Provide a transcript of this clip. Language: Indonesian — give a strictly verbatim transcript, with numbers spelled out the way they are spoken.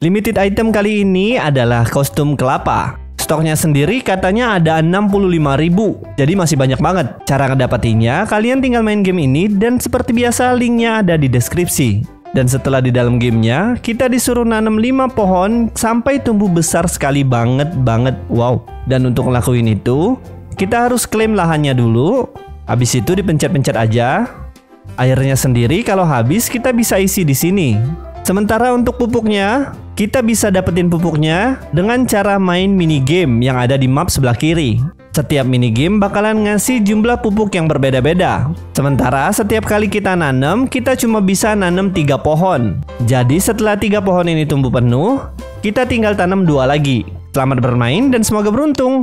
Limited item kali ini adalah kostum kelapa. Stoknya sendiri katanya ada enam puluh lima ribu, jadi masih banyak banget. Cara ngedapatinya, kalian tinggal main game ini dan seperti biasa linknya ada di deskripsi. Dan setelah di dalam gamenya, kita disuruh nanam lima pohon sampai tumbuh besar sekali banget banget, wow. Dan untuk ngelakuin itu, kita harus klaim lahannya dulu, habis itu dipencet-pencet aja. Airnya sendiri kalau habis kita bisa isi di sini. Sementara untuk pupuknya, kita bisa dapetin pupuknya dengan cara main minigame yang ada di map sebelah kiri. Setiap minigame bakalan ngasih jumlah pupuk yang berbeda-beda. Sementara setiap kali kita nanam, kita cuma bisa nanam tiga pohon. Jadi setelah tiga pohon ini tumbuh penuh, kita tinggal tanam dua lagi. Selamat bermain dan semoga beruntung.